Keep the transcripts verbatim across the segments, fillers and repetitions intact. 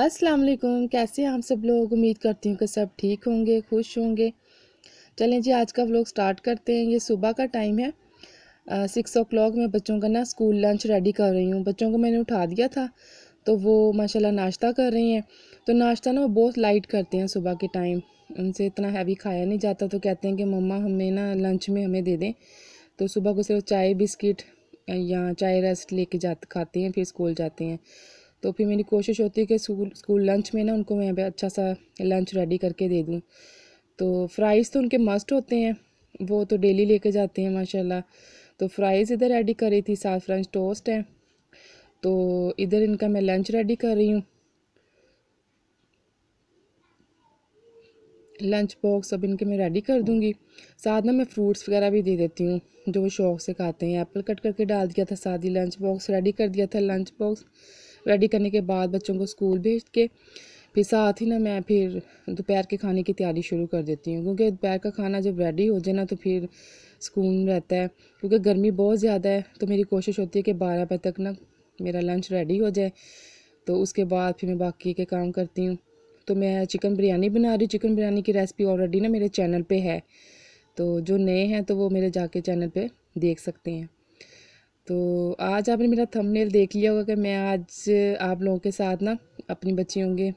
अस्सलाम वालेकुम, कैसे हैं आप सब लोग। उम्मीद करती हूँ कि सब ठीक होंगे, खुश होंगे। चलें जी, आज का व्लॉग स्टार्ट करते हैं। ये सुबह का टाइम है, सिक्स ओ क्लॉक में बच्चों का ना स्कूल लंच रेडी कर रही हूँ। बच्चों को मैंने उठा दिया था तो वो माशाल्लाह नाश्ता कर रही हैं। तो नाश्ता ना वो बहुत लाइट करते हैं सुबह के टाइम, उनसे इतना हैवी खाया नहीं जाता। तो कहते हैं कि मम्मा हमें ना लंच में हमें दे दें, तो सुबह को सिर्फ चाय बिस्किट या चाय रस्ट लेके जाते खाते हैं, फिर स्कूल जाते हैं। तो फिर मेरी कोशिश होती है कि स्कूल स्कूल लंच में ना उनको मैं अच्छा सा लंच रेडी करके दे दूँ। तो फ्राइज़ तो उनके मस्ट होते हैं, वो तो डेली लेके जाते हैं माशाल्लाह। तो फ्राइज़ इधर रेडी करी थी, साथ फ्रेंच टोस्ट है। तो इधर इनका मैं लंच रेडी कर रही हूँ। लंच बॉक्स अब इनके मैं रेडी कर दूँगी। साथ ना मैं फ्रूट्स वगैरह भी दे देती हूँ जो वो शौक़ से खाते हैं। एप्पल कट करके डाल दिया था, साथ ही लंच बॉक्स रेडी कर दिया था। लंच बॉक्स रेडी करने के बाद बच्चों को स्कूल भेज के फिर साथ ही ना मैं फिर दोपहर के खाने की तैयारी शुरू कर देती हूँ, क्योंकि दोपहर का खाना जब रेडी हो जाए ना तो फिर सुकून रहता है, क्योंकि गर्मी बहुत ज़्यादा है। तो मेरी कोशिश होती है कि बारह बजे तक ना मेरा लंच रेडी हो जाए, तो उसके बाद फिर मैं बाकी के काम करती हूँ। तो मैं चिकन बिरयानी बना रही हूँ। चिकन बिरयानी की रेसिपी ऑलरेडी ना मेरे चैनल पे है, तो जो नए हैं तो वो मेरे जाके चैनल पे देख सकते हैं। तो आज आपने मेरा थंबनेल देख लिया होगा कि मैं आज आप लोगों के साथ ना अपनी बच्चियों के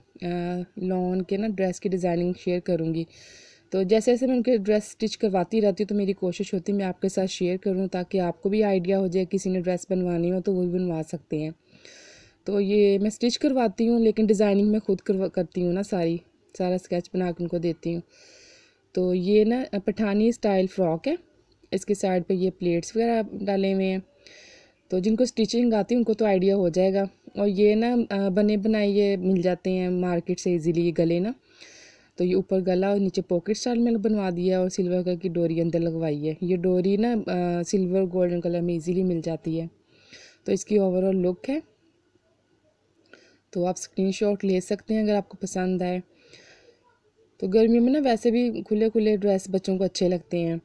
लॉन के ना ड्रेस की डिज़ाइनिंग शेयर करूँगी। तो जैसे जैसे मैं उनके ड्रेस स्टिच करवाती रहती हूँ तो मेरी कोशिश होती है मैं आपके साथ शेयर करूँ, ताकि आपको भी आइडिया हो जाए। किसी ने ड्रेस बनवानी हो तो वो भी बनवा सकते हैं। तो ये मैं स्टिच करवाती हूँ, लेकिन डिज़ाइनिंग मैं खुद करवा करती हूँ ना, सारी सारा स्केच बना कर उनको देती हूँ। तो ये ना पठानी स्टाइल फ़्रॉक है, इसके साइड पे ये प्लेट्स वगैरह डाले हुए हैं। तो जिनको स्टिचिंग आती है उनको तो आइडिया हो जाएगा। और ये ना बने बनाए ये मिल जाते हैं मार्केट से ईजीली, ये गले ना। तो ये ऊपर गला और नीचे पॉकेट स्टाइल में बनवा दिया और सिल्वर कलर की डोरी अंदर लगवाई है। ये डोरी ना सिल्वर गोल्डन कलर में ईजीली मिल जाती है। तो इसकी ओवरऑल लुक है, तो आप स्क्रीनशॉट ले सकते हैं अगर आपको पसंद आए। तो गर्मी में ना वैसे भी खुले खुले ड्रेस बच्चों को अच्छे लगते हैं।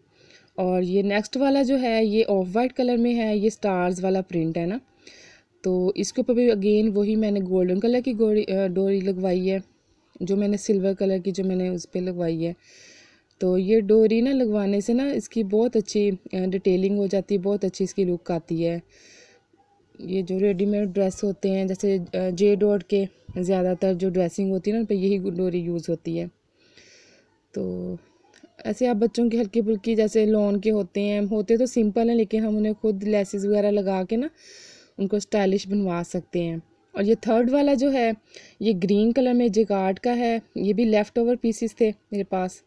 और ये नेक्स्ट वाला जो है ये ऑफ वाइट कलर में है, ये स्टार्स वाला प्रिंट है ना। तो इसके ऊपर भी अगेन वही मैंने गोल्डन कलर की गोरी डोरी लगवाई है, जो मैंने सिल्वर कलर की जो मैंने उस पर लगवाई है। तो ये डोरी ना लगवाने से ना इसकी बहुत अच्छी डिटेलिंग हो जाती है, बहुत अच्छी इसकी लुक आती है। ये जो रेडीमेड ड्रेस होते हैं जैसे जे डॉट के ज़्यादातर जो ड्रेसिंग होती है ना उन पर यही डोरी यूज़ होती है। तो ऐसे आप बच्चों की हल्की फुल्की जैसे लॉन के होते हैं, होते तो सिंपल हैं लेकिन हम उन्हें खुद लेसेस वगैरह लगा के ना उनको स्टाइलिश बनवा सकते हैं। और ये थर्ड वाला जो है ये ग्रीन कलर में जिगार्ड का है, ये भी लेफ़्ट ओवर पीसीस थे मेरे पास,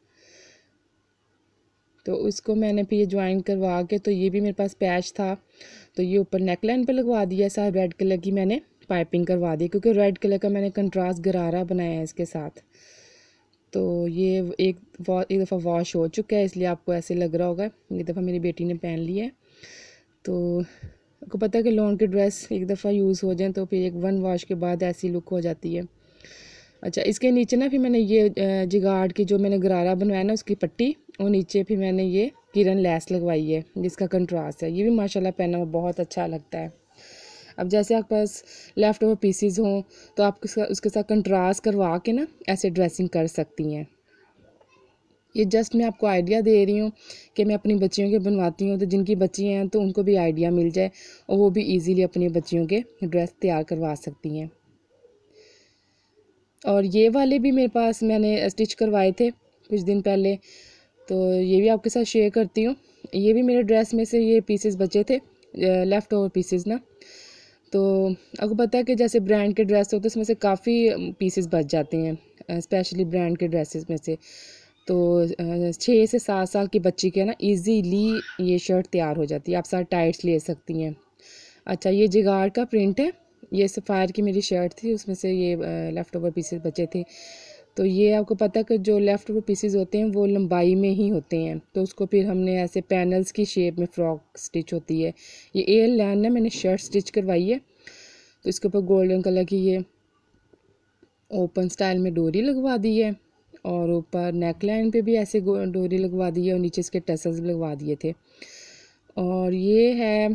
तो उसको मैंने फिर ये ज्वाइन करवा के, तो ये भी मेरे पास पैच था तो ये ऊपर नेकलाइन पर लगवा दिया। साथ रेड कलर की मैंने पाइपिंग करवा दी, क्योंकि रेड कलर का मैंने कंट्रास्ट गरारा बनाया है इसके साथ। तो ये एक वा, एक दफ़ा वॉश हो चुका है इसलिए आपको ऐसे लग रहा होगा, एक दफ़ा मेरी बेटी ने पहन लिया है। तो आपको पता है कि लॉन के ड्रेस एक दफ़ा यूज़ हो जाए तो फिर एक वन वॉश के बाद ऐसी लुक हो जाती है। अच्छा, इसके नीचे ना फिर मैंने ये जिगार्ड की जो मैंने गरारा बनवाया ना उसकी पट्टी, और नीचे फिर मैंने ये किरण लैस लगवाई है जिसका कंट्रास्ट है। ये भी माशाल्लाह पहना हुआ बहुत अच्छा लगता है। अब जैसे आपके पास लेफ़्ट ओवर पीसीज हों तो आप उसके साथ कंट्रास्ट करवा के ना ऐसे ड्रेसिंग कर सकती हैं। ये जस्ट मैं आपको आइडिया दे रही हूँ कि मैं अपनी बच्चियों के बनवाती हूँ, तो जिनकी बच्चियाँ हैं तो उनको भी आइडिया मिल जाए और वो भी ईज़िली अपनी बच्चियों के ड्रेस तैयार करवा सकती हैं। और ये वाले भी मेरे पास मैंने स्टिच करवाए थे कुछ दिन पहले, तो ये भी आपके साथ शेयर करती हूँ। ये भी मेरे ड्रेस में से ये पीसेस बचे थे, लेफ़्ट ओवर पीसेस ना। तो आपको पता है कि जैसे ब्रांड के ड्रेस होते हैं उसमें से काफ़ी पीसेस बच जाते हैं, स्पेशली ब्रांड के ड्रेसेस में से। तो छः से सात साल की बच्ची के ना इजीली ये शर्ट तैयार हो जाती है, आप साथ टाइट्स ले सकती हैं। अच्छा, ये जिगार का प्रिंट है, ये सफ़ायर की मेरी शर्ट थी, उसमें से ये लेफ़्ट ओवर पीसेस बचे थे। तो ये आपको पता है कि जो लेफ़्ट ओवर पीसेस होते हैं वो लंबाई में ही होते हैं, तो उसको फिर हमने ऐसे पैनल्स की शेप में फ़्रॉक स्टिच होती है। ये एयर लाइन ना मैंने शर्ट स्टिच करवाई है, तो इसके ऊपर गोल्डन कलर की ये ओपन स्टाइल में डोरी लगवा दी है और ऊपर नेक लाइन पर भी ऐसे डोरी लगवा दी है और नीचे इसके टसल्स लगवा दिए थे। और ये है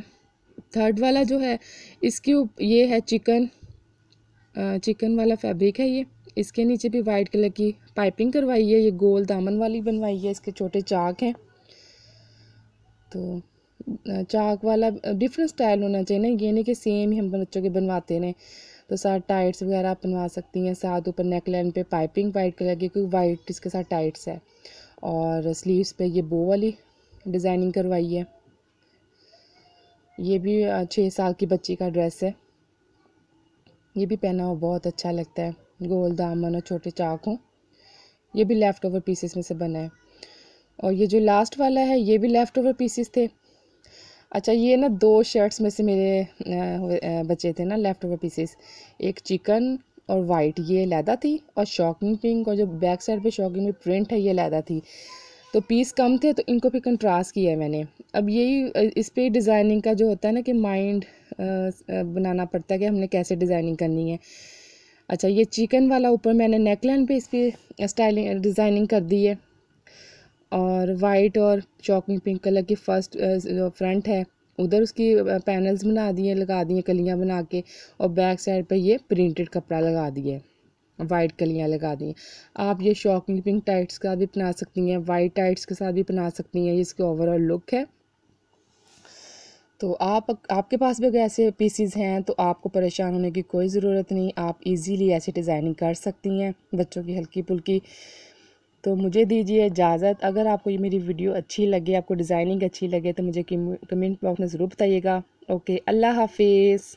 थर्ड वाला जो है, इसके ये है चिकन चिकन वाला फैब्रिक है ये। इसके नीचे भी वाइट कलर की पाइपिंग करवाई है, ये गोल दामन वाली बनवाई है। इसके छोटे चाक हैं, तो चाक वाला डिफरेंट स्टाइल होना चाहिए ना, ये नहीं कि सेम ही हम बच्चों के बनवाते हैं। तो साथ टाइट्स वगैरह आप बनवा सकती हैं, साथ ऊपर नेकलाइन पे पाइपिंग वाइट कलर की, क्योंकि वाइट इसके साथ टाइट्स है। और स्लीव्स पे ये बो वाली डिज़ाइनिंग करवाई है। ये भी छः साल की बच्ची का ड्रेस है, ये भी पहना हुआ बहुत अच्छा लगता है, गोल दामन और छोटे चाक हों। ये भी लेफ़्ट ओवर पीसेस में से बना है। और ये जो लास्ट वाला है ये भी लेफ़्ट ओवर पीसेस थे। अच्छा, ये ना दो शर्ट्स में से मेरे बचे थे ना लेफ़्ट ओवर पीसेस, एक चिकन और वाइट, ये लैदा थी, और शॉकिंग पिंक, और जो बैक साइड पे शॉकिंग में प्रिंट है ये लैदा थी। तो पीस कम थे तो इनको भी कंट्रास्ट किया है मैंने। अब यही इस पर डिज़ाइनिंग का जो होता है ना कि माइंड बनाना पड़ता है कि हमने कैसे डिज़ाइनिंग करनी है। अच्छा, ये चिकन वाला ऊपर मैंने नेकलाइन पे इस पर स्टाइलिंग डिज़ाइनिंग कर दी है। और वाइट और चॉकलेट पिंक कलर की फर्स्ट फ्रंट है, उधर उसकी पैनल्स बना दिए, लगा दिए कलियां बना के, और बैक साइड पे ये प्रिंटेड कपड़ा लगा दिए, वाइट कलियां लगा दी। आप ये शॉकिंग पिंक टाइट्स के साथ भी पहना सकती हैं, वाइट टाइट्स के साथ भी पहना सकती हैं। ये इसकी ओवरऑल लुक है। तो आप आपके पास भी अगर ऐसे पीसीज हैं तो आपको परेशान होने की कोई ज़रूरत नहीं, आप इजीली ऐसी डिज़ाइनिंग कर सकती हैं बच्चों की हल्की पुल्की। तो मुझे दीजिए इजाज़त। अगर आपको ये मेरी वीडियो अच्छी लगे, आपको डिज़ाइनिंग अच्छी लगे, तो मुझे कमेंट बॉक्स में ज़रूर बताइएगा। ओके, अल्लाह हाफिज़।